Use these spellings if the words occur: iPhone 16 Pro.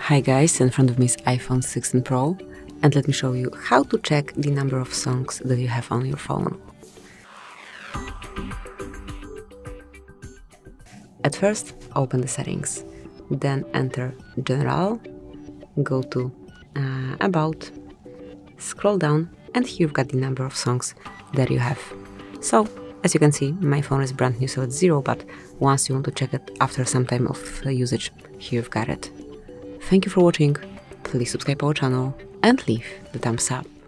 Hi guys, in front of me is iPhone 16 Pro and let me show you how to check the number of songs that you have on your phone. At first, open the settings, then enter General, go to About, scroll down and here you've got the number of songs that you have. So, as you can see, my phone is brand new, so it's 0, but once you want to check it after some time of usage, here you've got it. Thank you for watching, please subscribe our channel and leave the thumbs up.